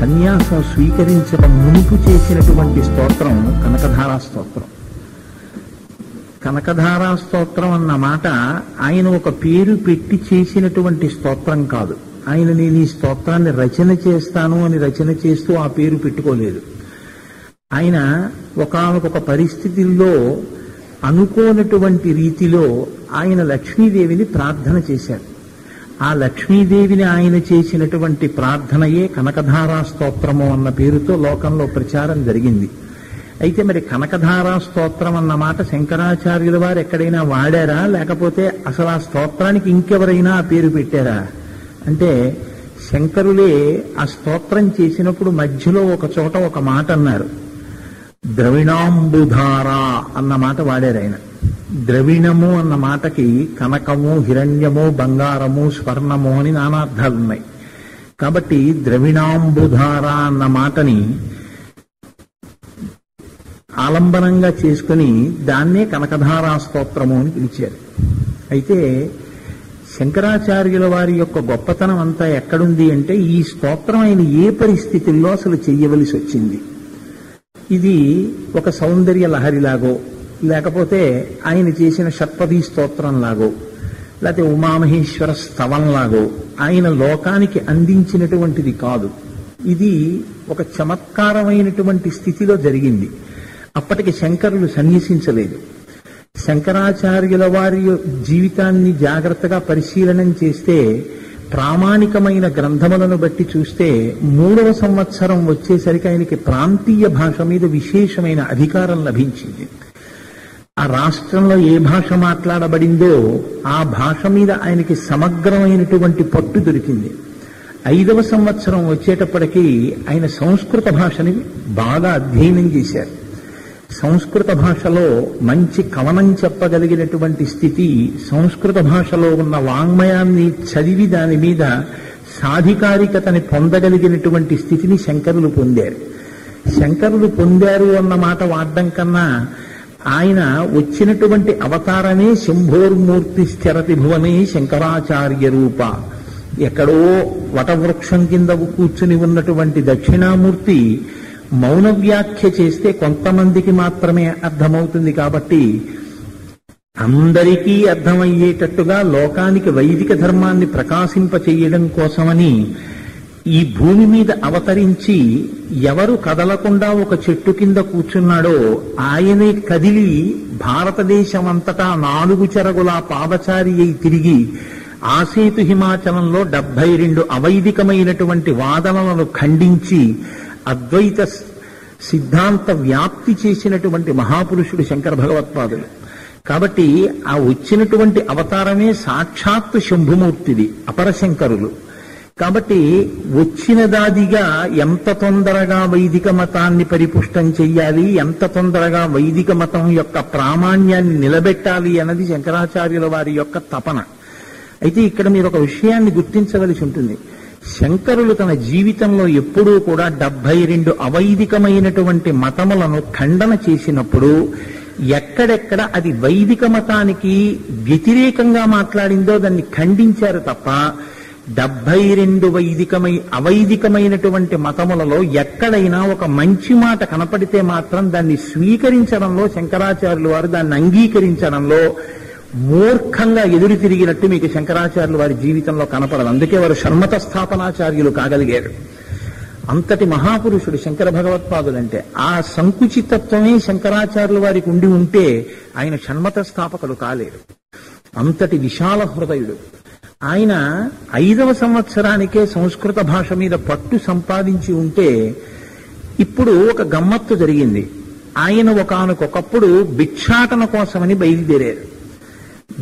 సన్యాసం స్వీకరించడం మునుపు చేసినటువంటి స్తోత్రం కనకధారా స్తోత్రం. కనకధారా స్తోత్రం అన్న మాట ఆయన ఒక పేరు పెట్టి చేసినటువంటి స్తోత్రం కాదు. ఆయన నేను ఈ స్తోత్రాన్ని రచన చేస్తాను అని రచన చేస్తూ ఆ పేరు పెట్టుకోలేదు. ఆయన ఒకానొక పరిస్థితుల్లో అనుకోనటువంటి రీతిలో ఆయన లక్ష్మీదేవిని ప్రార్థన చేశారు. ఆ లక్ష్మీదేవిని ఆయన చేసినటువంటి ప్రార్థనయే కనకధారా స్తోత్రము అన్న పేరుతో లోకంలో ప్రచారం జరిగింది. అయితే మరి కనకధారా స్తోత్రం అన్న మాట శంకరాచార్యుల వారు ఎక్కడైనా వాడారా, లేకపోతే అసలు ఆ స్తోత్రానికి ఇంకెవరైనా ఆ పేరు పెట్టారా అంటే, శంకరులే ఆ స్తోత్రం చేసినప్పుడు మధ్యలో ఒక చోట ఒక మాట అన్నారు. ద్రవిణాంబుధారా అన్న మాట వాడారు ఆయన. ద్రవిణము అన్న మాటకి కనకము, హిరణ్యము, బంగారము, స్వర్ణము అని నానార్థాలున్నాయి. కాబట్టి ద్రవిణాంబుధారా అన్న మాటని ఆలంబనంగా చేసుకుని దాన్నే కనకధారా స్తోత్రము అని పిలిచారు. అయితే శంకరాచార్యుల వారి యొక్క గొప్పతనం అంతా ఎక్కడుంది అంటే, ఈ స్తోత్రం ఆయన ఏ పరిస్థితుల్లో అసలు చెయ్యవలసి వచ్చింది. ఇది ఒక సౌందర్య లహరిలాగో, లేకపోతే ఆయన చేసిన షట్పదీ స్తోత్రంలాగో, లేకపోతే ఉమామహేశ్వర స్తవంలాగో ఆయన లోకానికి అందించినటువంటిది కాదు. ఇది ఒక చమత్కారమైనటువంటి స్థితిలో జరిగింది. అప్పటికి శంకరులు సన్యసించలేదు. శంకరాచార్యుల వారి జీవితాన్ని జాగ్రత్తగా పరిశీలనం చేస్తే, ప్రామాణికమైన గ్రంథములను బట్టి చూస్తే, 3వ సంవత్సరం వచ్చేసరికి ఆయనకి ప్రాంతీయ భాష మీద విశేషమైన అధికారం లభించింది. ఆ రాష్ట్రంలో ఏ భాష మాట్లాడబడిందో ఆ భాష మీద ఆయనకి సమగ్రమైనటువంటి పట్టు దొరికింది. 5వ సంవత్సరం వచ్చేటప్పటికీ ఆయన సంస్కృత భాషని బాగా అధ్యయనం చేశారు. సంస్కృత భాషలో మంచి కవనం చెప్పగలిగినటువంటి స్థితి, సంస్కృత భాషలో ఉన్న వాంగ్మయాన్ని చదివి దాని మీద సాధికారికతని పొందగలిగినటువంటి స్థితిని శంకరులు పొందారు. శంకరులు పొందారు అన్న మాట వాడడం కన్నా, ఆయన వచ్చినటువంటి అవతారమే శంభోర్మూర్తి స్థిరతి భువనే శంకరాచార్య రూప. ఎక్కడో వటవృక్షం కింద కూర్చుని ఉన్నటువంటి దక్షిణామూర్తి మౌన వ్యాఖ్య చేస్తే కొంతమందికి మాత్రమే అర్థమవుతుంది కాబట్టి, అందరికీ అర్థమయ్యేటట్టుగా లోకానికి వైదిక ధర్మాన్ని ప్రకాశింపచేయడం కోసమని ఈ భూమి మీద అవతరించి ఎవరు కదలకుండా ఒక చెట్టు కింద కూర్చున్నాడో ఆయనే కదిలి భారతదేశం అంతటా 4 చెరగుల పాదచారి అయి తిరిగి ఆసేతు హిమాచలంలో 72 అవైదికమైనటువంటి వాదనలను ఖండించి అద్వైత సిద్ధాంత వ్యాప్తి చేసినటువంటి మహాపురుషుడు శంకర భగవత్పాదులు. కాబట్టి ఆ వచ్చినటువంటి అవతారమే సాక్షాత్తు శంభుమూర్తిది, అపరశంకరులు. కాబట్టి వచ్చినదాదిగా ఎంత తొందరగా వైదిక మతాన్ని పరిపుష్టం చెయ్యాలి, ఎంత తొందరగా వైదిక మతం యొక్క ప్రామాణ్యాన్ని నిలబెట్టాలి అన్నది శంకరాచార్యుల వారి యొక్క తపన. అయితే ఇక్కడ మీరు ఒక విషయాన్ని గుర్తించవలసి ఉంటుంది. శంకరులు తన జీవితంలో ఎప్పుడూ కూడా 72 అవైదికమైనటువంటి మతములను ఖండన చేసినప్పుడు ఎక్కడెక్కడ అది వైదిక మతానికి వ్యతిరేకంగా మాట్లాడిందో దాన్ని ఖండించారు తప్ప, 72 అవైదికమైనటువంటి మతములలో ఎక్కడైనా ఒక మంచి మాట కనపడితే మాత్రం దాన్ని స్వీకరించడంలో శంకరాచార్యుల వారు, దాన్ని అంగీకరించడంలో మూర్ఖంగా ఎదురు తిరిగినట్టు మీకు శంకరాచార్యులు వారి జీవితంలో కనపడదు. అందుకే వారు షణ్మత స్థాపనాచార్యులు కాగలిగారు. అంతటి మహాపురుషుడు శంకర భగవత్పాదులంటే ఆ సంకుచితత్వమే శంకరాచార్యులు వారికి ఉండి ఉంటే ఆయన షణ్మత స్థాపకుడు కాలేరు. అంతటి విశాల హృదయుడు ఆయన. 5వ సంవత్సరానికే సంస్కృత భాష మీద పట్టు సంపాదించి ఉంటే ఇప్పుడు ఒక గమ్మత్తు జరిగింది. ఆయన ఒకానొకప్పుడు భిక్షాటన కోసమని బయలుదేరారు.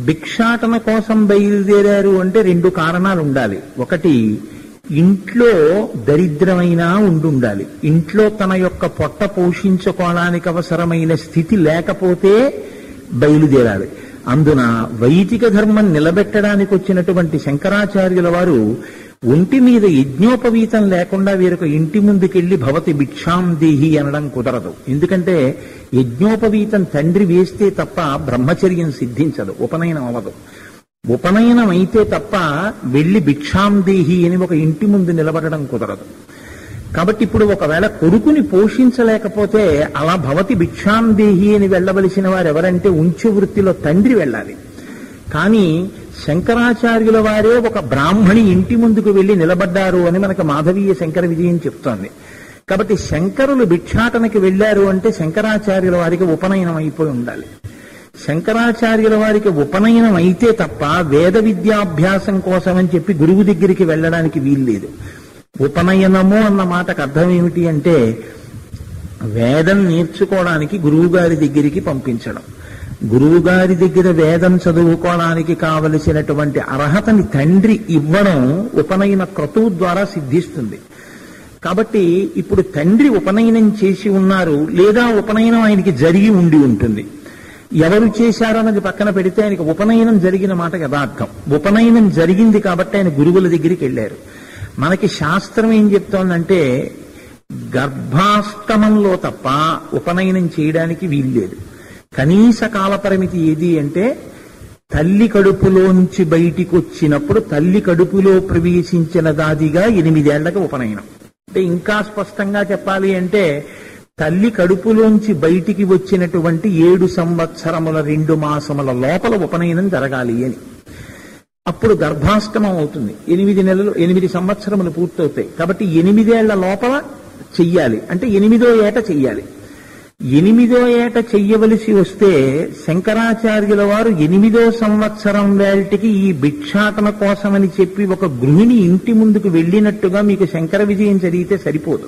భిక్షాటన కోసం బయలుదేరారు అంటే 2 కారణాలు ఉండాలి. ఒకటి, ఇంట్లో దరిద్రమైనా ఉండుండాలి. ఇంట్లో తన యొక్క పొట్ట పోషించుకోవడానికి అవసరమైన స్థితి లేకపోతే బయలుదేరాలి. అందున వైదిక ధర్మం నిలబెట్టడానికి వచ్చినటువంటి శంకరాచార్యుల వారు ఒంటి మీద యజ్ఞోపవీతం లేకుండా వేరొక ఇంటి ముందుకెళ్లి భవతి భిక్షాం దేహి అనడం కుదరదు. ఎందుకంటే యజ్ఞోపవీతం తండ్రి వేస్తే తప్ప బ్రహ్మచర్యం సిద్ధించదు, ఉపనయనం అవ్వదు. ఉపనయనం అయితే తప్ప వెళ్ళి భిక్షాం దేహి అని ఒక ఇంటి ముందు నిలబడడం కుదరదు. కాబట్టి ఇప్పుడు ఒకవేళ కొడుకుని పోషించలేకపోతే అలా భవతి భిక్షాం దేహి అని వెళ్ళవలసిన వారు ఎవరంటే ఉంచు వృత్తిలో తండ్రి వెళ్ళాలి. కానీ శంకరాచార్యుల వారే ఒక బ్రాహ్మణి ఇంటి ముందుకు వెళ్ళి నిలబడ్డారు అని మనకు మాధవీయ శంకర విజయం చెప్తోంది. కాబట్టి శంకరులు భిక్షాటనకి వెళ్ళారు అంటే శంకరాచార్యుల వారికి ఉపనయనం అయిపోయి ఉండాలి. శంకరాచార్యుల వారికి ఉపనయనం అయితే తప్ప వేద విద్యాభ్యాసం కోసం అని చెప్పి గురువు దగ్గరికి వెళ్ళడానికి వీల్లేదు. ఉపనయనము అన్న మాటకు అర్థం ఏమిటి అంటే వేదం నేర్చుకోవడానికి గురువుగారి దగ్గరికి పంపించడం. గురువుగారి దగ్గర వేదం చదువుకోవడానికి కావలసినటువంటి అర్హతని తండ్రి ఇవ్వడం ఉపనయన క్రతువు ద్వారా సిద్ధిస్తుంది. కాబట్టి ఇప్పుడు తండ్రి ఉపనయనం చేసి ఉన్నారు, లేదా ఉపనయనం ఆయనకి జరిగి ఉండి ఉంటుంది. ఎవరు చేశారన్నది పక్కన పెడితే ఆయనకి ఉపనయనం జరిగిన మాట యథార్థం. ఉపనయనం జరిగింది కాబట్టి ఆయన గురువుల దగ్గరికి వెళ్ళారు. మనకి శాస్త్రం ఏం చెప్తోందంటే గర్భాష్టమంలో తప్ప ఉపనయనం చేయడానికి వీల్లేదు. కనీస కాలపరిమితి ఏది అంటే తల్లి కడుపులోంచి బయటికి వచ్చినప్పుడు తల్లి కడుపులో ప్రవేశించిన దాదిగా 8 ఏళ్లకు ఉపనయనం. అంటే ఇంకా స్పష్టంగా చెప్పాలి అంటే తల్లి కడుపులోంచి బయటికి వచ్చినటువంటి 7 సంవత్సరముల 2 మాసముల లోపల ఉపనయనం జరగాలి అని. అప్పుడు గర్భాష్టమం అవుతుంది. 8 నెలలు 8 సంవత్సరములు పూర్తవుతాయి. కాబట్టి 8 ఏళ్ల లోపల చెయ్యాలి అంటే 8వ ఏట చెయ్యాలి. 8వ ఏట చెయ్యవలసి వస్తే శంకరాచార్యుల వారు 8వ సంవత్సరం వేళటికి ఈ భిక్షాటన కోసమని చెప్పి ఒక గృహిణి ఇంటి ముందుకు వెళ్ళినట్టుగా మీకు శంకర విజయం జరిగితే సరిపోదు.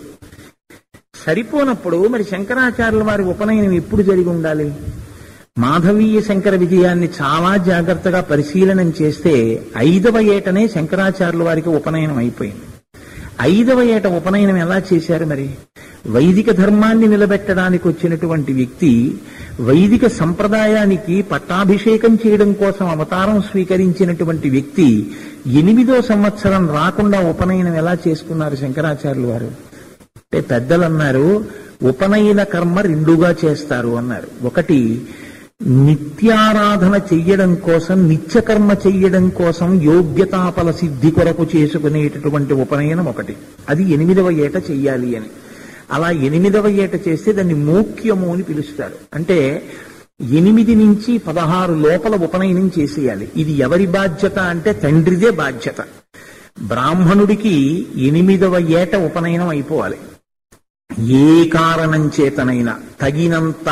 సరిపోనప్పుడు మరి శంకరాచార్యుల వారి ఉపనయనం ఎప్పుడు జరిగి ఉండాలి? మాధవీయ శంకర విజయాన్ని చాలా జాగ్రత్తగా పరిశీలనం చేస్తే 5వ ఏటనే శంకరాచార్యుల వారికి ఉపనయనం అయిపోయింది. 5వ ఏట ఉపనయనం ఎలా చేశారు? మరి వైదిక ధర్మాన్ని నిలబెట్టడానికి వచ్చినటువంటి వ్యక్తి వైదిక సంప్రదాయానికి పట్టాభిషేకం చేయడం కోసం అవతారం స్వీకరించినటువంటి వ్యక్తి 8వ సంవత్సరం రాకుండా ఉపనయనం ఎలా చేసుకున్నారు శంకరాచార్యుల వారు అంటే పెద్దలు అన్నారు ఉపనయన కర్మ 2గా చేస్తారు అన్నారు. ఒకటి నిత్యారాధన చెయ్యడం కోసం నిత్యకర్మ చెయ్యడం కోసం యోగ్యతాపల సిద్ధి కొరకు చేసుకునేటటువంటి ఉపనయనం ఒకటి, అది 8వ ఏట చెయ్యాలి అని. అలా 8వ ఏట చేస్తే దాన్ని మోక్యము అని పిలుస్తారు. అంటే 8 నుంచి 16 లోపల ఉపనయనం చేసేయాలి. ఇది ఎవరి బాధ్యత అంటే తండ్రిదే బాధ్యత. బ్రాహ్మణుడికి 8వ ఏట ఉపనయనం అయిపోవాలి. ఏ కారణం చేతనైనా తగినంత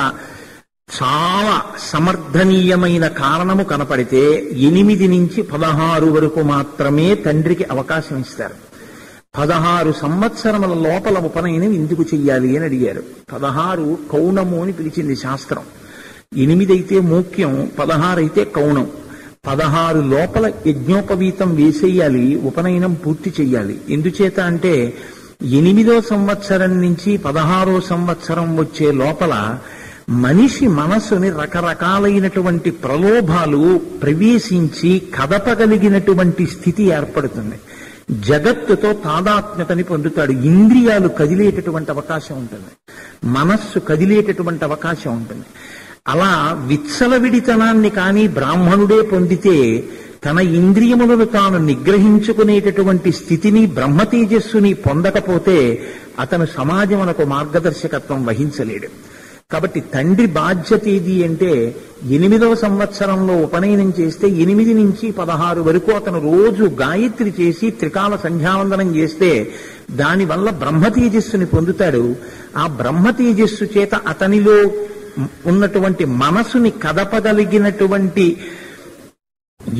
చాలా సమర్థనీయమైన కారణము కనపడితే 8 నుంచి 16 వరకు మాత్రమే తండ్రికి అవకాశం ఇస్తారు. 16 సంవత్సరముల లోపల ఉపనయనం ఎందుకు చెయ్యాలి అని అడిగారు. 16 కౌణము అని పిలిచింది శాస్త్రం. 8 అయితే మోక్యం, 16 అయితే కౌణం. 16 లోపల యజ్ఞోపవీతం వేసేయాలి, ఉపనయనం పూర్తి చెయ్యాలి. ఎందుచేత అంటే 8వ సంవత్సరం నుంచి 16వ సంవత్సరం వచ్చే లోపల మనిషి మనస్సుని రకరకాలైనటువంటి ప్రలోభాలు ప్రవేశించి కదపగలిగినటువంటి స్థితి ఏర్పడుతుంది. జగత్తుతో తాదాత్మ్యతని పొందుతాడు. ఇంద్రియాలు కదిలేటటువంటి అవకాశం ఉంటుంది, మనస్సు కదిలేటటువంటి అవకాశం ఉంటుంది. అలా విచ్చలవిడితనాన్ని కానీ బ్రాహ్మణుడే పొందితే తన ఇంద్రియములను తాను నిగ్రహించుకునేటటువంటి స్థితిని బ్రహ్మతేజస్సుని పొందకపోతే అతను సమాజమునకు మార్గదర్శకత్వం వహించలేడు. కాబట్టి తండ్రి బాధ్యత ఏది అంటే 8వ సంవత్సరంలో ఉపనయనం చేస్తే 8 నుంచి 16 వరకు అతను రోజు గాయత్రి చేసి త్రికాల సంధ్యావందనం చేస్తే దానివల్ల బ్రహ్మతేజస్సుని పొందుతాడు. ఆ బ్రహ్మతేజస్సు చేత అతనిలో ఉన్నటువంటి మనసుని కదపగలిగినటువంటి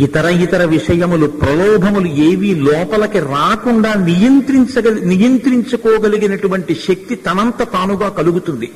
ఇతర విషయములు ప్రలోభములు ఏవి లోపలికి రాకుండా నియంత్రించుకోగలిగినటువంటి శక్తి తనంత తానుగా కలుగుతుంది.